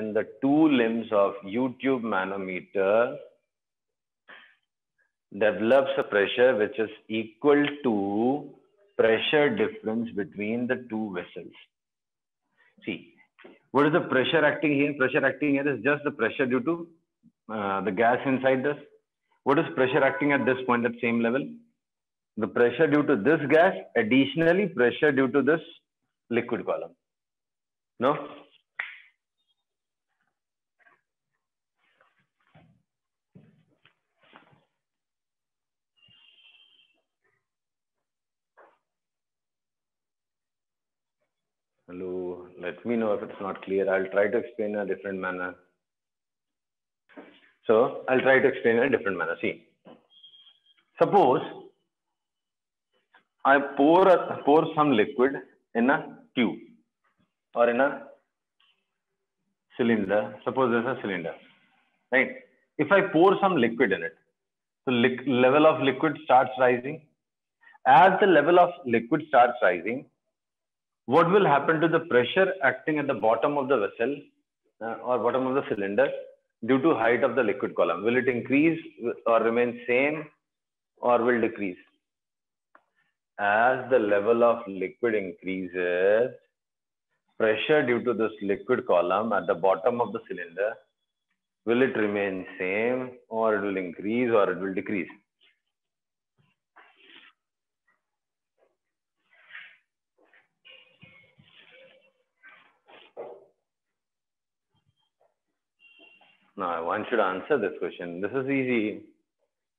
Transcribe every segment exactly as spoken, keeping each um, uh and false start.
in the two limbs of U-tube manometer develops a pressure which is equal to pressure difference between the two vessels. See, what is the pressure acting here? Pressure acting here is just the pressure due to uh, the gas inside this. What is pressure acting at this point at same level? The pressure due to this gas, additionally pressure due to this liquid column. No? Hello, let me know if it's not clear. I'll try to explain in a different manner. So, I'll try to explain in a different manner. See, suppose I pour, a, pour some liquid in a tube or in a cylinder. Suppose there's a cylinder, right? If I pour some liquid in it, the level of liquid starts rising. As the level of liquid starts rising, what will happen to the pressure acting at the bottom of the vessel uh, or bottom of the cylinder due to height of the liquid column? Will it increase or remain same or will decrease? As the level of liquid increases, pressure due to this liquid column at the bottom of the cylinder, will it remain same or it will increase or it will decrease? Now, one should answer this question. This is easy.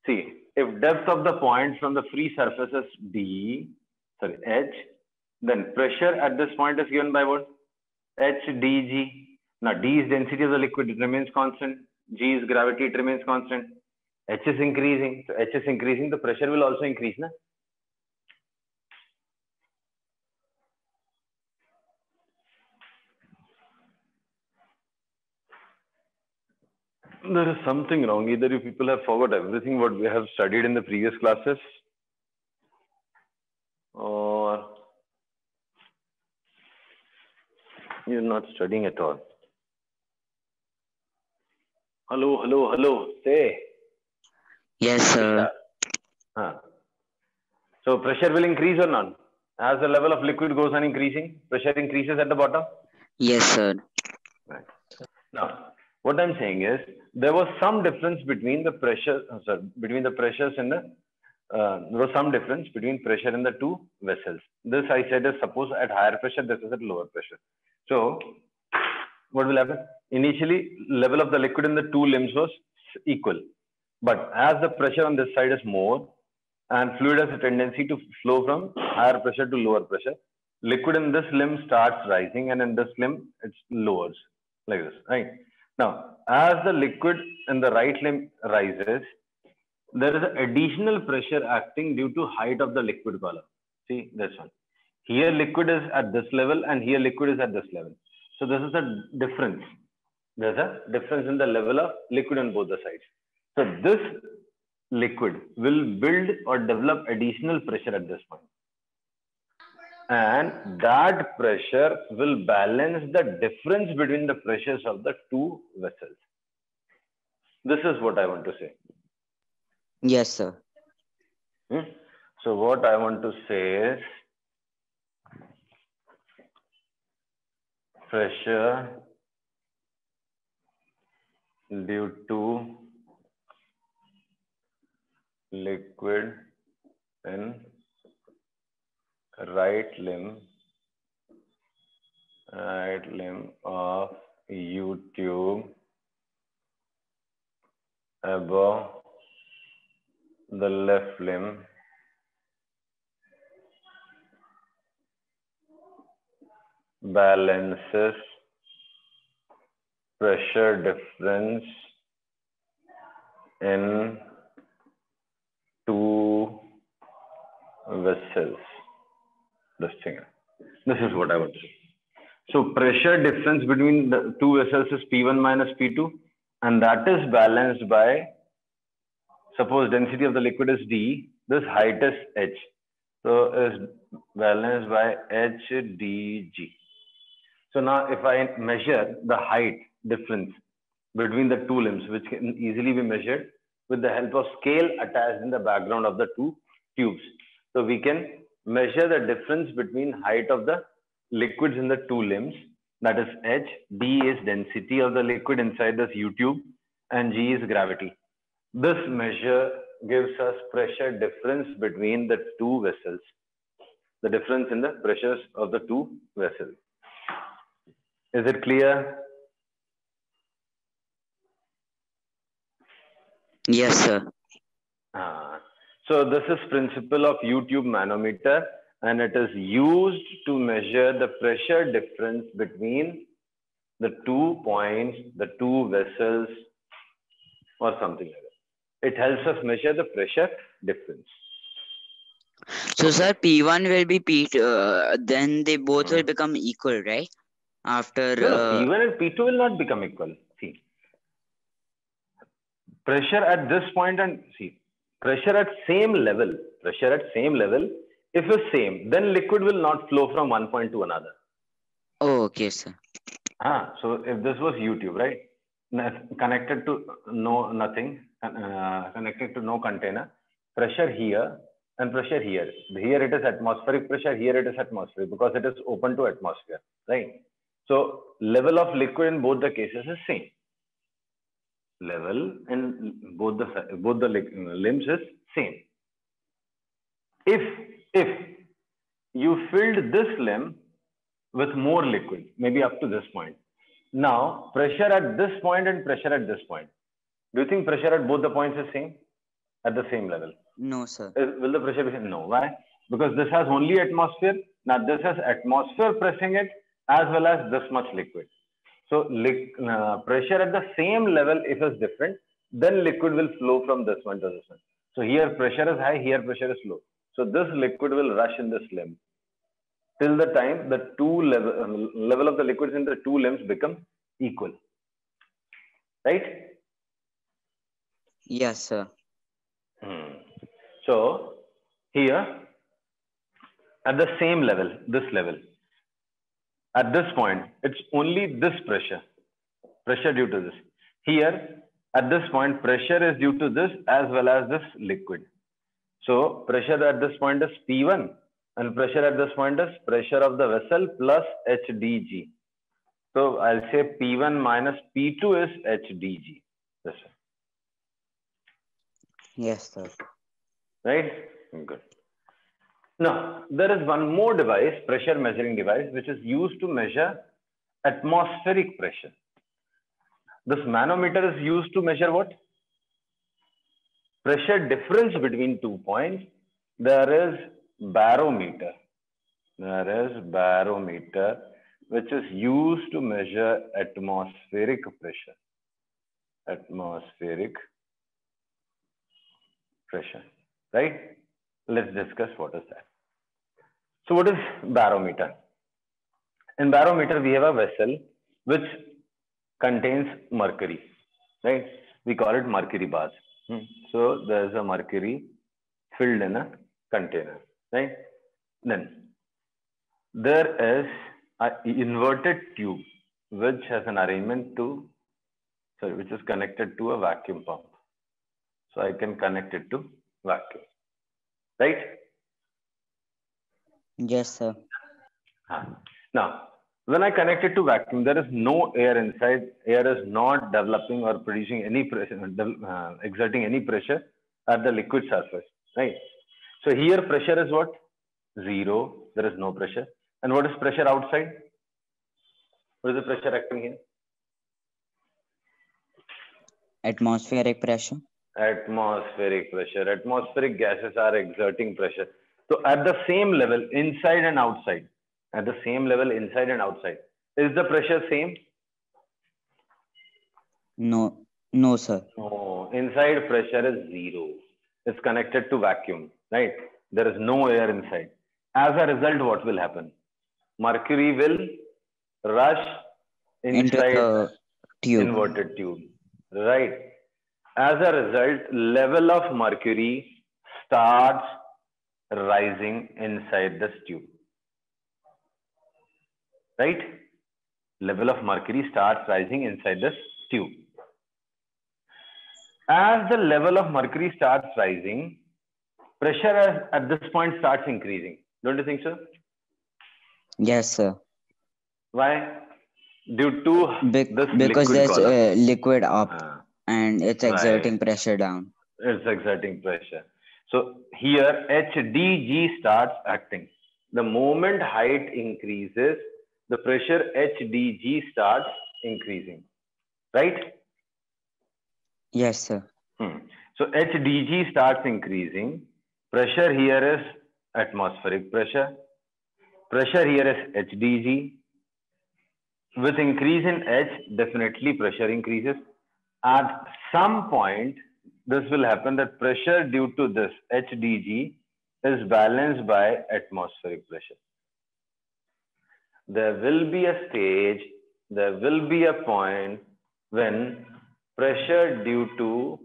See, if depth of the point from the free surface is D, sorry, H, then pressure at this point is given by what? H D G. Now, D is density of the liquid, it remains constant. G is gravity, it remains constant. H is increasing. So, H is increasing, the pressure will also increase, na? There is something wrong. Either you people have forgot everything what we have studied in the previous classes, or you're not studying at all. Hello, hello, hello. Say. Yes, sir. Huh. So pressure will increase or not? As the level of liquid goes on increasing, pressure increases at the bottom? Yes, sir. Right. Now, what I'm saying is there was some difference between the pressure, sorry, between the pressures in the, uh, there was some difference between pressure in the two vessels. This I said is suppose at higher pressure, this is at lower pressure. So what will happen? Initially, level of the liquid in the two limbs was equal, but as the pressure on this side is more and fluid has a tendency to flow from higher pressure to lower pressure, liquid in this limb starts rising and in this limb it lowers like this, right? Now, as the liquid in the right limb rises, there is additional pressure acting due to height of the liquid column. See, this one. Here liquid is at this level and here liquid is at this level. So this is a difference. There's a difference in the level of liquid on both the sides. So this liquid will build or develop additional pressure at this point. And that pressure will balance the difference between the pressures of the two vessels. This is what I want to say. Yes, sir. Hmm? So what I want to say is pressure due to liquid in right limb, right limb of U-tube above the left limb balances pressure difference in two vessels. This thing. This is what I want to say. So pressure difference between the two vessels is P one minus P two, and that is balanced by, suppose density of the liquid is D, this height is H. So is balanced by H D G. So now if I measure the height difference between the two limbs, which can easily be measured with the help of scale attached in the background of the two tubes. So we can measure the difference between height of the liquids in the two limbs, that is H, D is density of the liquid inside this U-tube, and G is gravity. This measure gives us pressure difference between the two vessels, the difference in the pressures of the two vessels. Is it clear? Yes, sir. Ah, so this is principle of U-tube manometer, and it is used to measure the pressure difference between the two points, the two vessels, or something like that. It helps us measure the pressure difference. So, sir, P one will be P two, uh, then they both hmm. will become equal, right? After no, uh... P one and P two will not become equal. See, pressure at this point and see, pressure at same level, pressure at same level. If it's same, then liquid will not flow from one point to another. Oh, okay, sir. Ah, so if this was U-tube, right? Connected to no nothing, uh, connected to no container, pressure here and pressure here. Here it is atmospheric pressure, here it is atmospheric because it is open to atmosphere, right? So level of liquid in both the cases is same. Level in both the both the limbs is same. If if you filled this limb with more liquid, maybe up to this point. Now, pressure at this point and pressure at this point. Do you think pressure at both the points is same? At the same level? No, sir. Is, will the pressure be same? No. Why? Because this has only atmosphere. Now, this has atmosphere pressing it as well as this much liquid. So, li uh, pressure at the same level, if it's different, then liquid will flow from this one to this one. So, here pressure is high, here pressure is low. So, this liquid will rush in this limb. Till the time the two level, um, level of the liquids in the two limbs become equal, right? Yes, sir. Hmm. So here at the same level, this level, at this point, it's only this pressure, pressure due to this. Here at this point, pressure is due to this as well as this liquid. So pressure at this point is P one. And pressure at this point is pressure of the vessel plus H D G. So I'll say P one minus P two is H D G. Yes, sir. Yes, sir. Right? Good. Now, there is one more device, pressure measuring device, which is used to measure atmospheric pressure. This manometer is used to measure what? Pressure difference between two points. There is barometer. There is barometer which is used to measure atmospheric pressure. Atmospheric pressure, right? Let's discuss what is that. So what is barometer? In barometer we have a vessel which contains mercury, right? We call it mercury bath. So there is a mercury filled in a container. Right? Then there is an inverted tube which has an arrangement to, sorry, which is connected to a vacuum pump. So I can connect it to vacuum. Right? Yes, sir. Now, when I connect it to vacuum, there is no air inside. Air is not developing or producing any pressure, uh, exerting any pressure at the liquid surface. Right? So here pressure is what? Zero. There is no pressure. And what is pressure outside? What is the pressure acting here? Atmospheric pressure. Atmospheric pressure. Atmospheric gases are exerting pressure. So at the same level, inside and outside, at the same level, inside and outside, is the pressure same? No. No, sir. No. Inside pressure is zero. It's connected to vacuum. Right? There is no air inside. As a result, what will happen? Mercury will rush inside the tube. Inverted tube. Right? As a result, level of mercury starts rising inside this tube. Right? level of mercury starts rising inside the tube. As the level of mercury starts rising, pressure at this point starts increasing. Don't you think so? Yes, sir. Why? Due to Be this because there's a uh, liquid up uh, and it's exerting right. pressure down. It's exerting pressure. So here H D G starts acting. The moment height increases, the pressure H D G starts increasing, right? Yes, sir. Hmm. So H D G starts increasing. Pressure here is atmospheric pressure. Pressure here is H D G. With increase in H, definitely pressure increases. At some point, this will happen that pressure due to this H D G is balanced by atmospheric pressure. There will be a stage, there will be a point when pressure due to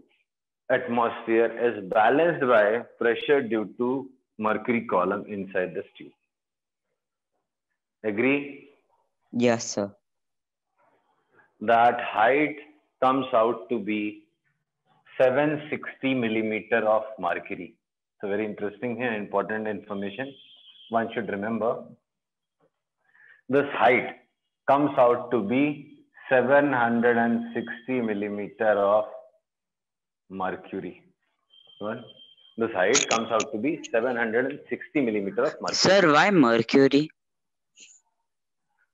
atmosphere is balanced by pressure due to mercury column inside the tube. Agree? Yes, sir. That height comes out to be seven hundred sixty millimeter of mercury. So very interesting and important information one should remember. This height comes out to be seven hundred sixty millimeter of mercury. This height comes out to be seven hundred sixty millimeter of mercury. Sir, why mercury?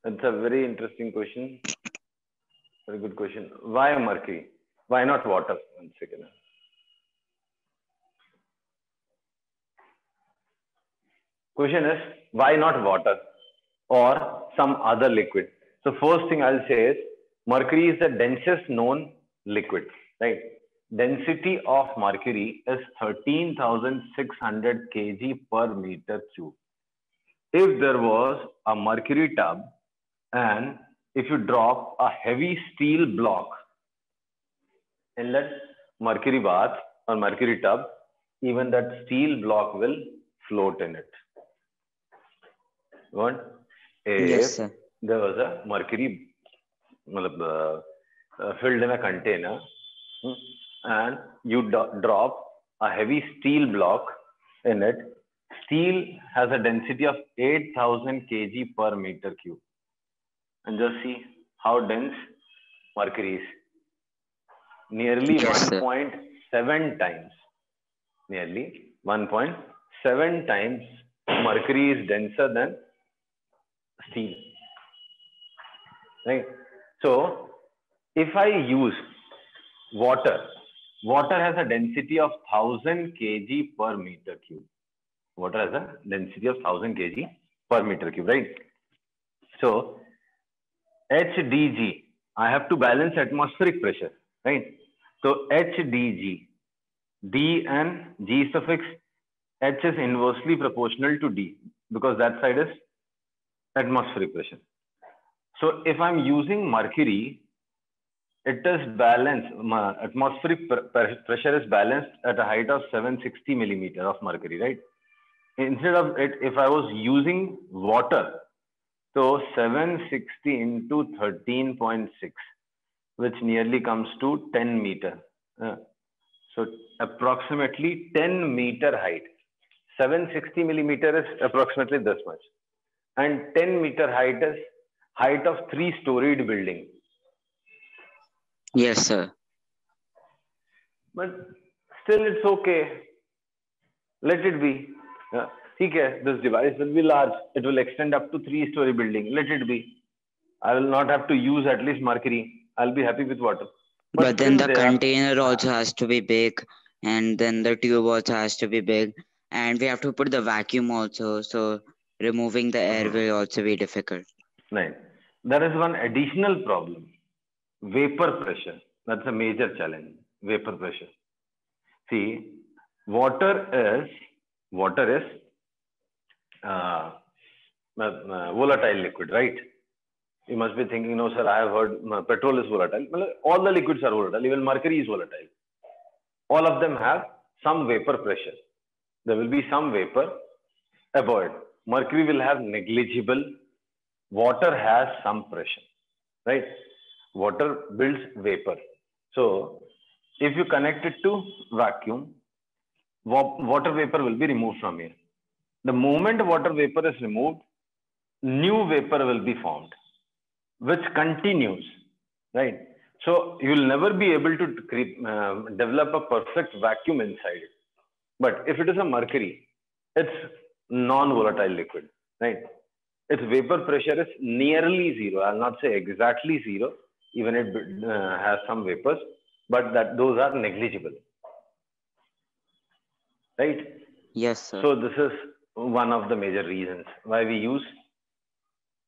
It's a very interesting question. Very good question. Why mercury? Why not water? One second. Question is, why not water or some other liquid? So first thing I'll say is, mercury is the densest known liquid, right? Density of mercury is thirteen thousand six hundred kilograms per meter cube. If there was a mercury tub and if you drop a heavy steel block in that mercury bath or mercury tub, even that steel block will float in it. What? If yes, sir. There was a mercury uh, filled in a container and you drop a heavy steel block in it, steel has a density of eight thousand kilograms per meter cube. And just see how dense mercury is. Nearly yes, one point seven times. Nearly one point seven times mercury is denser than steel. Right? So, if I use water, water has a density of one thousand kilograms per meter cube. Water has a density of one thousand kilograms per meter cube, right? So, H D G, I have to balance atmospheric pressure, right? So, H D G, D and G suffix, H is inversely proportional to D because that side is atmospheric pressure. So, if I'm using mercury, it is balanced, atmospheric pressure is balanced at a height of seven hundred sixty millimeters of mercury, right? Instead of it, if I was using water, so seven hundred sixty into thirteen point six, which nearly comes to ten meter. Uh, so approximately ten meter height. seven hundred sixty millimeter is approximately this much. And ten meter height is height of three-storied building. Yes, sir. But still it's okay. Let it be. Uh, this device will be large. It will extend up to three-story building. Let it be. I will not have to use at least mercury. I'll be happy with water. But, but then the container also has to be big. And then the tube also has to be big. And we have to put the vacuum also. So removing the air will also be difficult. Right. There is one additional problem. Vapor pressure. That's a major challenge. Vapor pressure. See, water is... Water is uh, volatile liquid, right? You must be thinking, no sir, I have heard petrol is volatile. All the liquids are volatile, even mercury is volatile. All of them have some vapor pressure. There will be some vapor aboard. Mercury will have negligible. Water has some pressure. right? Water builds vapor. So if you connect it to vacuum, water vapor will be removed from here. The moment water vapor is removed, new vapor will be formed, which continues, right? So you will never be able to uh, develop a perfect vacuum inside it. But if it is a mercury, it's non-volatile liquid, right? Its vapor pressure is nearly zero. I'll not say exactly zero, even it uh, has some vapors, but that those are negligible, right? Yes, sir. So this is one of the major reasons why we use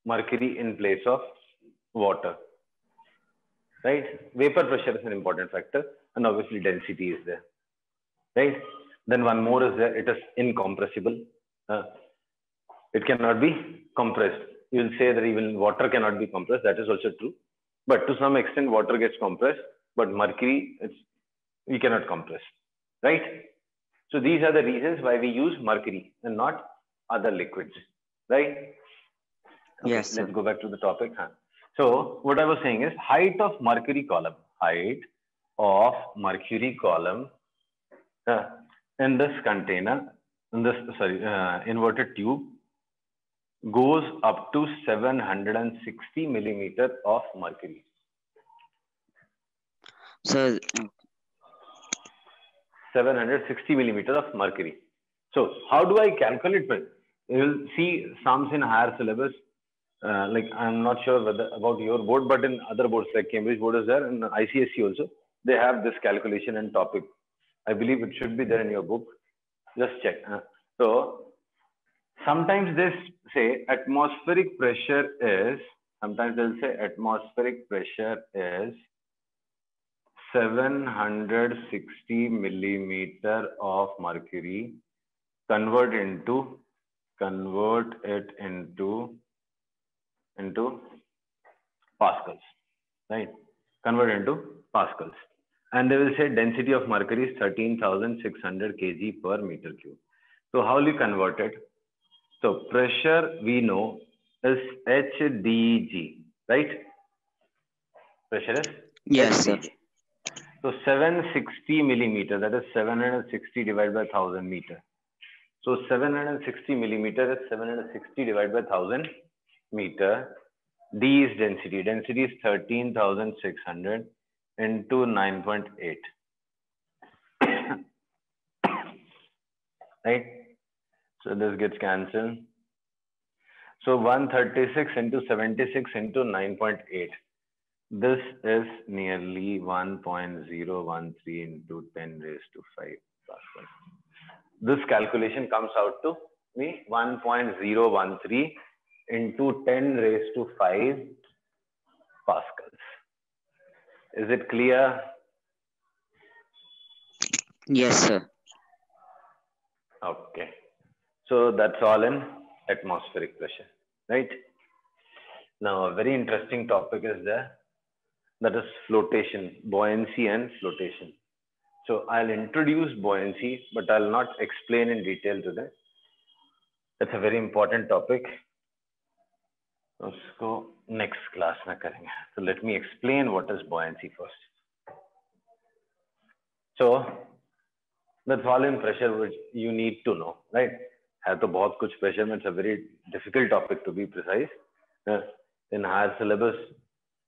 mercury in place of water, right? Vapor pressure is an important factor, and obviously density is there, right? Then one more is there, it is incompressible. Uh, it cannot be compressed. You will say that even water cannot be compressed. That is also true. But to some extent, water gets compressed, but mercury, it's, we cannot compress, right? So these are the reasons why we use mercury and not other liquids, right? Okay, yes, sir. Let's go back to the topic. Huh? So what I was saying is height of mercury column, height of mercury column uh, in this container, in this, sorry, uh, inverted tube goes up to seven hundred sixty millimeter of mercury. So seven hundred sixty millimeter of mercury. So how do I calculate it? You'll see sums in higher syllabus. Uh, like I'm not sure whether about your board, but in other boards like Cambridge board is there and I C S E also, they have this calculation and topic. I believe it should be there in your book. Just check. Uh, so sometimes they say atmospheric pressure is, sometimes they'll say atmospheric pressure is seven hundred sixty millimeter of mercury. Convert into, convert it into, into pascals, right? Convert into pascals. And they will say density of mercury is thirteen thousand six hundred kilograms per meter cube. So how will you convert it? So pressure we know is H D G, right? Pressure is, yes, H D G. Sir. So seven hundred sixty millimeter, that is seven hundred sixty divided by one thousand meter. So seven hundred sixty millimeter is seven hundred sixty divided by one thousand meter. D is density. Density is thirteen thousand six hundred. Into nine point eight, right? So this gets cancelled. So one hundred thirty-six into seventy-six into nine point eight. This is nearly one point zero one three into ten raised to five. This calculation comes out to me one point zero one three into ten raised to five pascals. Is it clear? Yes, sir. Okay. So that's all in atmospheric pressure, right? Now, a very interesting topic is there. That is flotation, buoyancy and flotation. So I'll introduce buoyancy, but I'll not explain in detail today. That's a very important topic. उसको next class में करेंगे. So let me explain what is buoyancy first. So the fall in pressure which you need to know, right? है तो बहुत कुछ measurements, a very difficult topic to be precise. Uh, in higher syllabus,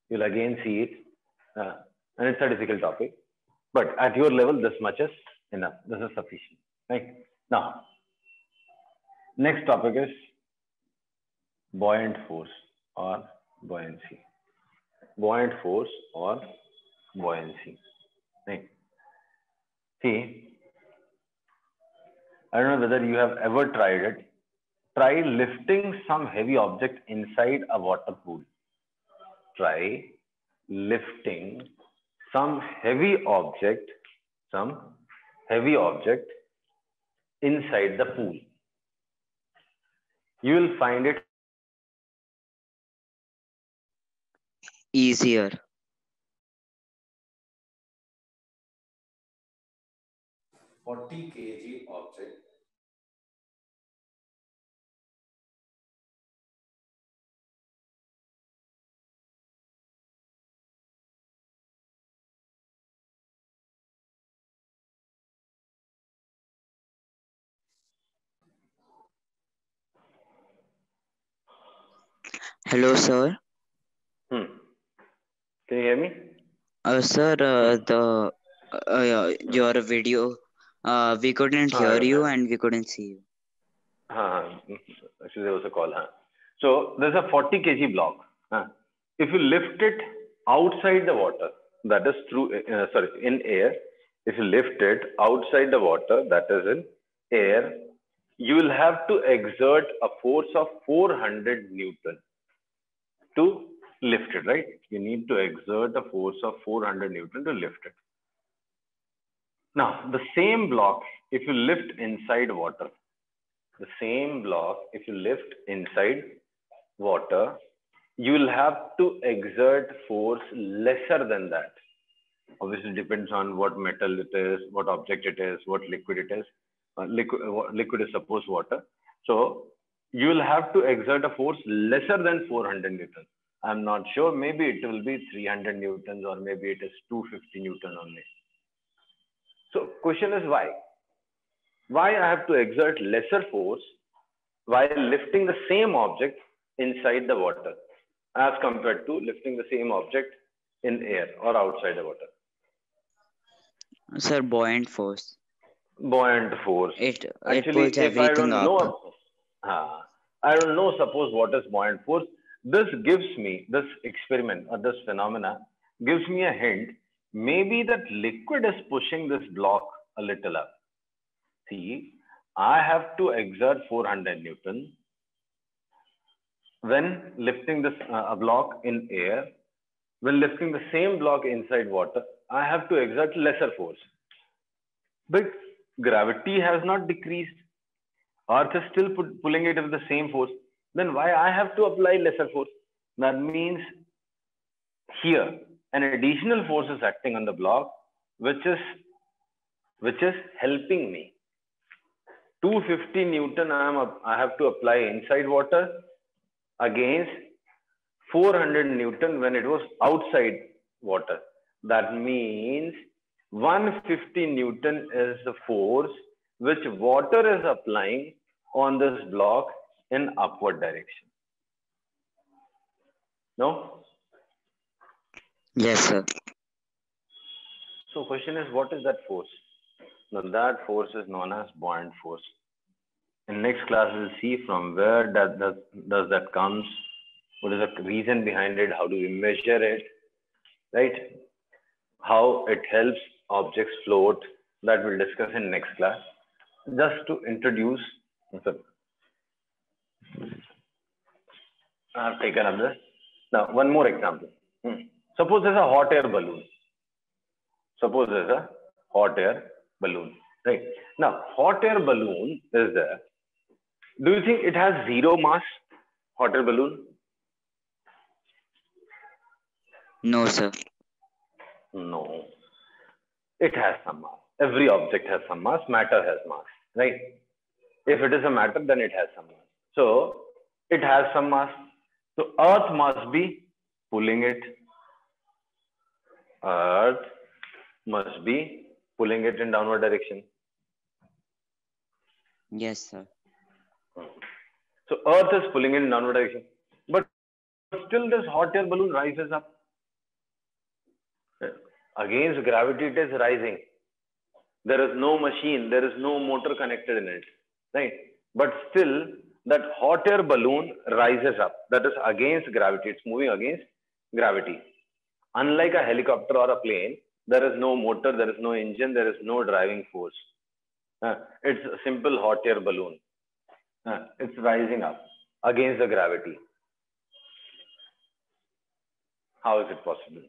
you'll again see it, uh, and it's a difficult topic. But at your level, this much is enough. This is sufficient, right? Now, next topic is buoyant force or buoyancy. Buoyant force or buoyancy. Right. See, I don't know whether you have ever tried it. Try lifting some heavy object inside a water pool. Try lifting some heavy object, some heavy object inside the pool. You will find it easier. forty kilograms object. Hello, sir. Hmm. Can you hear me? Uh, sir, uh, the uh, yeah, your video, uh, we couldn't hear ah, you yeah. and we couldn't see you. Ah, actually there was a call. Huh? So there's a forty kilogram block. Huh? If you lift it outside the water, that is through, uh, sorry, in air. If you lift it outside the water, that is in air, you will have to exert a force of four hundred newton to lift it, right? You need to exert a force of four hundred newton to lift it. Now, the same block, if you lift inside water, the same block, if you lift inside water, you will have to exert force lesser than that. Obviously, it depends on what metal it is, what object it is, what liquid it is. Uh, liquid, uh, liquid is supposed water. So you will have to exert a force lesser than four hundred newtons. I'm not sure. Maybe it will be three hundred newtons or maybe it is two hundred fifty newton only. So question is why? Why I have to exert lesser force while lifting the same object inside the water as compared to lifting the same object in air or outside the water? Sir, buoyant force. Buoyant force. It, it Actually, pulls if everything I don't up. know, uh, I don't know, suppose what is buoyant force. This gives me, this experiment or this phenomena gives me a hint. Maybe that liquid is pushing this block a little up. See, I have to exert four hundred newton when lifting this uh, block in air. When lifting the same block inside water, I have to exert lesser force. But gravity has not decreased. Earth is still put, pulling it with the same force. Then why I have to apply lesser force? That means here an additional force is acting on the block, which is, which is helping me. two hundred fifty newton I, am, I have to apply inside water against four hundred newton when it was outside water. That means one hundred fifty newton is the force which water is applying on this block in upward direction. No? Yes, sir. So question is, what is that force? Now that force is known as buoyant force. In next class, we'll see from where that, that, does that comes. What is the reason behind it? How do we measure it? Right? How it helps objects float, that we'll discuss in next class. Just to introduce, I've taken up this. Now, one more example. Suppose there's a hot air balloon. Suppose there's a hot air balloon. Right? Now, hot air balloon is there. Do you think it has zero mass, hot air balloon? No, sir. No. It has some mass. Every object has some mass. Matter has mass, right? If it is a matter, then it has some mass. So it has some mass. So Earth must be pulling it. Earth must be pulling it in downward direction. Yes, sir. So Earth is pulling it in downward direction. But still this hot air balloon rises up. Against gravity, it is rising. There is no machine, there is no motor connected in it, right? But still, that hot air balloon rises up. That is against gravity. It's moving against gravity. Unlike a helicopter or a plane, there is no motor, there is no engine, there is no driving force. Uh, it's a simple hot air balloon. Uh, it's rising up against the gravity. How is it possible?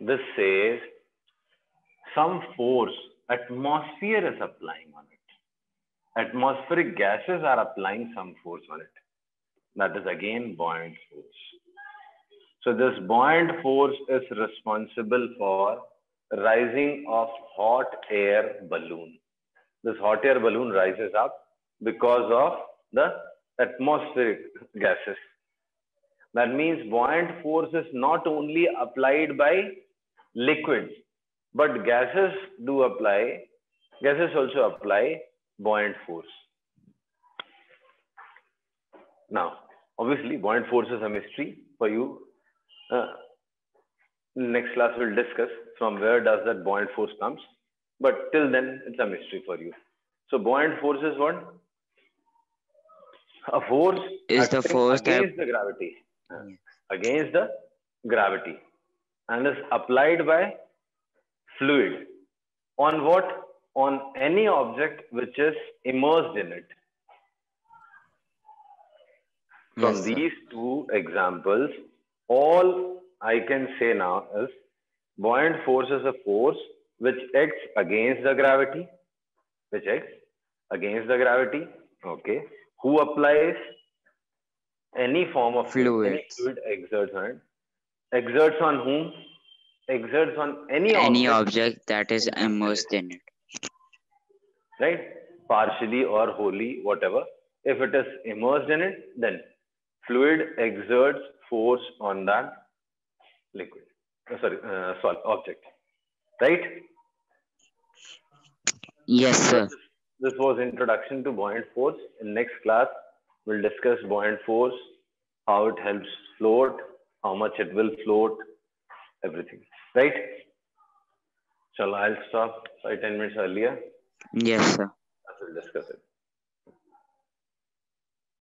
This says some force atmosphere is applying on it. Atmospheric gases are applying some force on it. That is again buoyant force. So this buoyant force is responsible for rising of hot air balloon. This hot air balloon rises up because of the atmospheric gases. That means buoyant force is not only applied by liquids, but gases do apply, gases also apply buoyant force. Now, Obviously, buoyant forces chemistry for you. Uh, next class we'll discuss from where does that buoyant force comes. But till then, it's a mystery for you. So buoyant force is what? A force is the force against the gravity. Against the gravity, and is applied by fluid on what? On any object which is immersed in it. From yes, these two examples, all I can say now is buoyant force is a force which acts against the gravity, which acts against the gravity, okay, who applies any form of fluid, any fluid exerts on it. Exerts on whom? Exerts on any, any object, object that is immersed in it. Right? Partially or wholly, whatever. If it is immersed in it, then fluid exerts force on that liquid, oh, sorry, uh, solid object. Right? Yes, sir. This was introduction to buoyant force. In next class, we'll discuss buoyant force, how it helps float, how much it will float, everything. Right? Shall I stop five ten minutes earlier? Yes, sir. We'll discuss it.